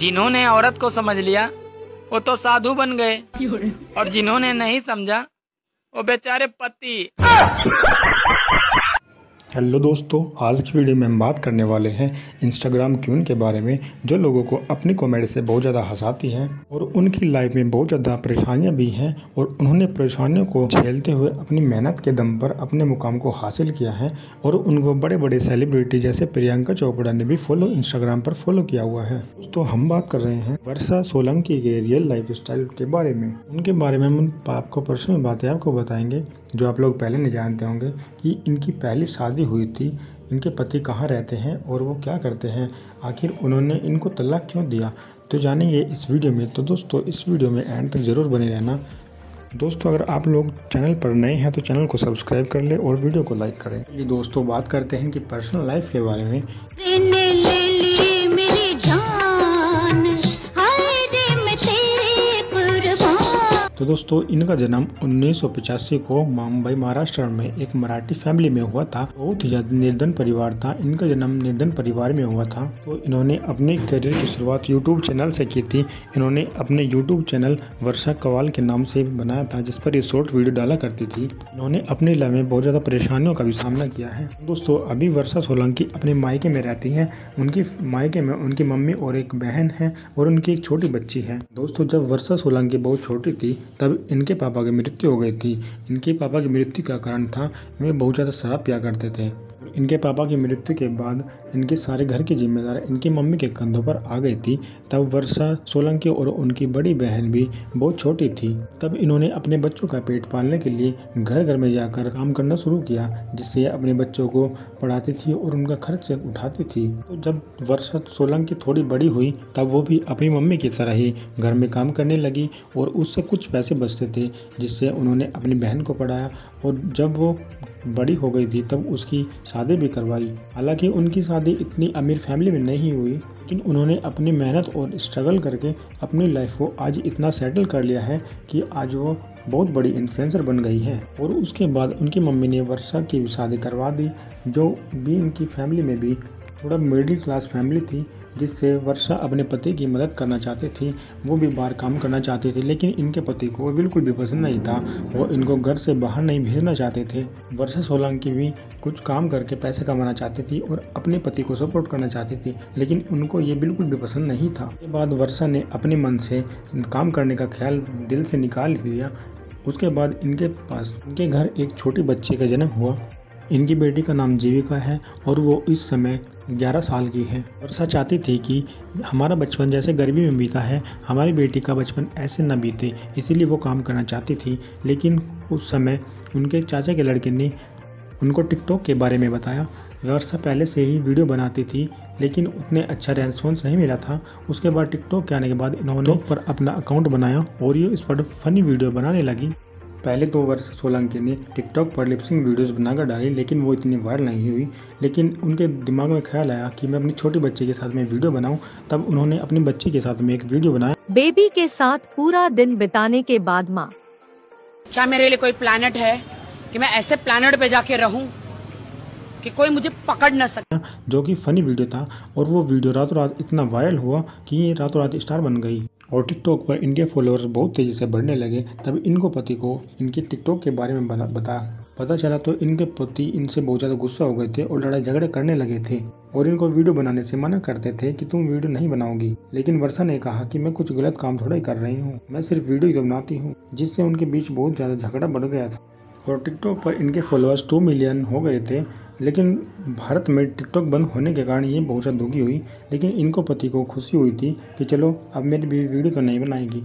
जिन्होंने औरत को समझ लिया वो तो साधु बन गए, और जिन्होंने नहीं समझा वो बेचारे पति। हेलो दोस्तों, आज की वीडियो में हम बात करने वाले हैं इंस्टाग्राम क्वीन के बारे में, जो लोगों को अपनी कॉमेडी से बहुत ज़्यादा हंसाती है और उनकी लाइफ में बहुत ज़्यादा परेशानियां भी हैं, और उन्होंने परेशानियों को झेलते हुए अपनी मेहनत के दम पर अपने मुकाम को हासिल किया है। और उनको बड़े बड़े सेलिब्रिटी जैसे प्रियंका चोपड़ा ने भी फॉलो इंस्टाग्राम पर फॉलो किया हुआ है। दोस्तों, हम बात कर रहे हैं वर्षा सोलंकी के रियल लाइफ स्टाइल के बारे में। उनके बारे में हम आपको पर्सनल बातें आपको बताएंगे, जो आप लोग पहले नहीं जानते होंगे कि इनकी पहली शादी हुई थी, इनके पति कहाँ रहते हैं और वो क्या करते हैं, आखिर उन्होंने इनको तलाक क्यों दिया, तो जानेंगे इस वीडियो में। तो दोस्तों, इस वीडियो में एंड तक ज़रूर बने रहना। दोस्तों, अगर आप लोग चैनल पर नए हैं तो चैनल को सब्सक्राइब कर लें और वीडियो को लाइक करें। ये दोस्तों, बात करते हैं इनकी पर्सनल लाइफ के बारे में। तो दोस्तों, इनका जन्म 1985 को मुंबई महाराष्ट्र में एक मराठी फैमिली में हुआ था। बहुत ही ज्यादा निर्धन परिवार था, इनका जन्म निर्धन परिवार में हुआ था। तो इन्होंने अपने करियर की शुरुआत यूट्यूब चैनल से की थी। इन्होंने अपने यूट्यूब चैनल वर्षा कवाल के नाम से बनाया था, जिस पर ये शॉर्ट वीडियो डाला करती थी। इन्होंने अपने लाइफ में बहुत ज़्यादा परेशानियों का भी सामना किया है। दोस्तों, अभी वर्षा सोलंकी अपने मायके में रहती है। उनकी मायके में उनकी मम्मी और एक बहन है और उनकी एक छोटी बच्ची है। दोस्तों, जब वर्षा सोलंकी बहुत छोटी थी तब इनके पापा की मृत्यु हो गई थी। इनके पापा की मृत्यु का कारण था वे बहुत ज़्यादा शराब पिया करते थे। इनके पापा की मृत्यु के बाद इनके सारे घर की जिम्मेदारी इनकी मम्मी के कंधों पर आ गई थी। तब वर्षा सोलंकी और उनकी बड़ी बहन भी बहुत छोटी थी। तब इन्होंने अपने बच्चों का पेट पालने के लिए घर घर में जाकर काम करना शुरू किया, जिससे अपने बच्चों को पढ़ाती थी और उनका खर्च उठाती थी। तो जब वर्षा सोलंकी थोड़ी बड़ी हुई तब वो भी अपनी मम्मी की तरह ही घर में काम करने लगी और उससे कुछ पैसे बचते थे, जिससे उन्होंने अपनी बहन को पढ़ाया। और जब वो बड़ी हो गई थी तब उसकी शादी भी करवाई। हालांकि उनकी शादी इतनी अमीर फैमिली में नहीं हुई, लेकिन उन्होंने अपनी मेहनत और स्ट्रगल करके अपनी लाइफ को आज इतना सेटल कर लिया है कि आज वो बहुत बड़ी इन्फ्लुएंसर बन गई है। और उसके बाद उनकी मम्मी ने वर्षा की भी शादी करवा दी, जो भी उनकी फैमिली में भी थोड़ा मिडिल क्लास फैमिली थी, जिससे वर्षा अपने पति की मदद करना चाहती थी। वो भी बाहर काम करना चाहती थी, लेकिन इनके पति को बिल्कुल भी पसंद नहीं था। वो इनको घर से बाहर नहीं भेजना चाहते थे। वर्षा सोलंकी भी कुछ काम करके पैसे कमाना चाहती थी और अपने पति को सपोर्ट करना चाहती थी, लेकिन उनको ये बिल्कुल भी पसंद नहीं था। इसके बाद वर्षा ने अपने मन से काम करने का ख्याल दिल से निकाल दिया। उसके बाद इनके पास उनके घर एक छोटी बच्ची का जन्म हुआ। इनकी बेटी का नाम जीविका है और वो इस समय 11 साल की है। वर्षा चाहती थी कि हमारा बचपन जैसे गरीबी में बीता है, हमारी बेटी का बचपन ऐसे ना बीते, इसीलिए वो काम करना चाहती थी। लेकिन उस समय उनके चाचा के लड़के ने उनको टिकटॉक के बारे में बताया। वर्षा पहले से ही वीडियो बनाती थी, लेकिन उतने अच्छा रेस्पॉन्स नहीं मिला था। उसके बाद टिकटॉक के आने के बाद इन्होंने पर अपना अकाउंट बनाया और ये इस पर फनी वीडियो बनाने लगी। पहले तो वर्षा सोलंकी ने टिकटॉक पर लिपसिंग वीडियोस बनाकर डाली, लेकिन वो इतनी वायरल नहीं हुई। लेकिन उनके दिमाग में ख्याल आया कि मैं अपनी छोटी बच्ची के साथ में वीडियो बनाऊं। तब उन्होंने अपनी बच्ची के साथ में एक वीडियो बनाया। बेबी के साथ पूरा दिन बिताने के बाद माँ, क्या मेरे लिए कोई प्लैनेट है कि मैं ऐसे प्लैनेट पे जाके रहूँ कि कोई मुझे पकड़ ना सका, जो कि फनी वीडियो था। और वो वीडियो रातों रात इतना वायरल हुआ कि ये रातों रात स्टार बन गई और टिकटॉक पर इनके फॉलोअर्स बहुत तेज़ी से बढ़ने लगे। तब इनको पति को इनके टिकटॉक के बारे में पता चला, तो इनके पति इनसे बहुत ज़्यादा गुस्सा हो गए थे और लड़ाई झगड़े करने लगे थे और इनको वीडियो बनाने से मना करते थे कि तुम वीडियो नहीं बनाओगी। लेकिन वर्षा ने कहा कि मैं कुछ गलत काम थोड़ा ही कर रही हूँ, मैं सिर्फ वीडियो ही बनाती हूँ, जिससे उनके बीच बहुत ज़्यादा झगड़ा बढ़ गया था। और टिकटॉक पर इनके फॉलोअर्स 2 मिलियन हो गए थे। लेकिन भारत में टिकटॉक बंद होने के कारण ये बहुत ज़्यादा दुखी हुई। लेकिन इनको पति को खुशी हुई थी कि चलो अब मेरी भी वीडियो तो नहीं बनाएगी।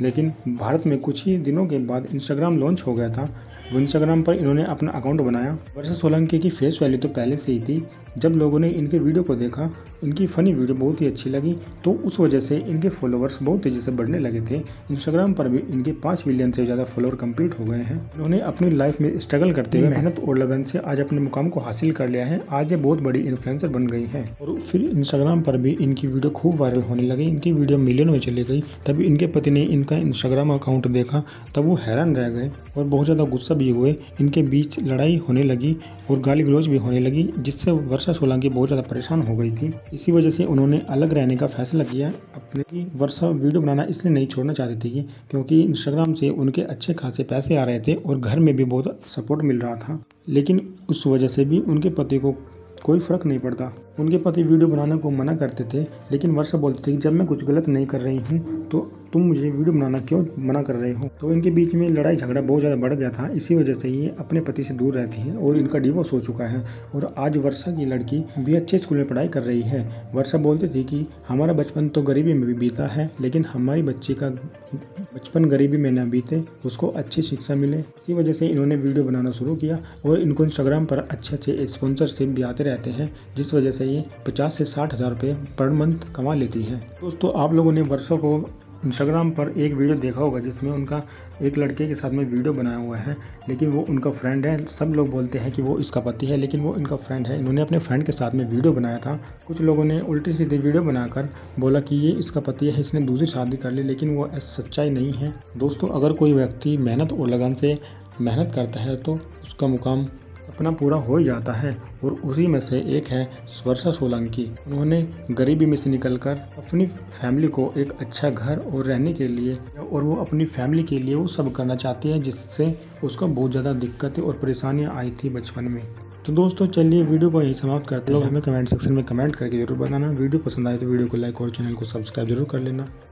लेकिन भारत में कुछ ही दिनों के बाद इंस्टाग्राम लॉन्च हो गया था। इंस्टाग्राम पर इन्होंने अपना अकाउंट बनाया। वर्षा सोलंकी की फेस वैल्यू तो पहले से ही थी। जब लोगों ने इनके वीडियो को देखा, इनकी फ़नी वीडियो बहुत ही अच्छी लगी, तो उस वजह से इनके फॉलोअर्स बहुत तेज़ी से बढ़ने लगे थे। इंस्टाग्राम पर भी इनके 5 मिलियन से ज़्यादा फॉलोअर कंप्लीट हो गए हैं। उन्होंने अपनी लाइफ में स्ट्रगल करते हुए मेहनत और लगन से आज अपने मुकाम को हासिल कर लिया है। आज ये बहुत बड़ी इन्फ्लुएंसर बन गई है। और फिर इंस्टाग्राम पर भी इनकी वीडियो खूब वायरल होने लगी, इनकी वीडियो मिलियन में चली गई। तभी इनके पति ने इनका इंस्टाग्राम अकाउंट देखा, तब वो हैरान रह गए और बहुत ज़्यादा गुस्सा हुए। इनके बीच लड़ाई होने लगी और गाली गलौज भी होने लगी, जिससे वर्षा सोलंकी बहुत ज़्यादा परेशान हो गई थी, इसी वजह से उन्होंने अलग रहने का फैसला किया। अपनी वर्षा वीडियो बनाना इसलिए नहीं छोड़ना चाहती थी क्योंकि इंस्टाग्राम से उनके अच्छे खासे पैसे आ रहे थे और घर में भी बहुत सपोर्ट मिल रहा था, लेकिन उस वजह से भी उनके पति को कोई फ़र्क नहीं पड़ता। उनके पति वीडियो बनाने को मना करते थे, लेकिन वर्षा बोलती थी कि जब मैं कुछ गलत नहीं कर रही हूँ तो तुम मुझे वीडियो बनाना क्यों मना कर रहे हो। तो इनके बीच में लड़ाई झगड़ा बहुत ज़्यादा बढ़ गया था, इसी वजह से ये अपने पति से दूर रहती है और इनका डिवोर्स हो चुका है। और आज वर्षा की लड़की भी अच्छे स्कूल में पढ़ाई कर रही है। वर्षा बोलती थी कि हमारा बचपन तो गरीबी में भी बीता है, लेकिन हमारी बच्ची का बचपन गरीबी में ना बीते, उसको अच्छी शिक्षा मिले। इसी वजह से इन्होंने वीडियो बनाना शुरू किया और इनको इंस्टाग्राम पर अच्छे अच्छे स्पॉन्सरशिप भी आते रहते हैं, जिस वजह से ये 50 से 60 हज़ार रुपये पर मंथ कमा लेती है। दोस्तों, आप लोगों ने वर्षा को इंस्टाग्राम पर एक वीडियो देखा होगा जिसमें उनका एक लड़के के साथ में वीडियो बनाया हुआ है, लेकिन वो उनका फ्रेंड है। सब लोग बोलते हैं कि वो इसका पति है, लेकिन वो इनका फ्रेंड है। इन्होंने अपने फ्रेंड के साथ में वीडियो बनाया था। कुछ लोगों ने उल्टी सीधी वीडियो बनाकर बोला कि ये इसका पति है, इसने दूसरी शादी कर ली, लेकिन वो सच्चाई नहीं है। दोस्तों, अगर कोई व्यक्ति मेहनत और लगन से मेहनत करता है तो उसका मुकाम अपना पूरा हो ही जाता है, और उसी में से एक है वर्षा सोलंकी। उन्होंने गरीबी में से निकलकर अपनी फैमिली को एक अच्छा घर और रहने के लिए और वो अपनी फैमिली के लिए वो सब करना चाहती है, जिससे उसको बहुत ज़्यादा दिक्कतें और परेशानियां आई थी बचपन में। तो दोस्तों, चलिए वीडियो को यहीं समाप्त करते हैं। हमें कमेंट सेक्शन में कमेंट करके ज़रूर बताना। वीडियो पसंद आए तो वीडियो को लाइक और चैनल को सब्सक्राइब जरूर कर लेना।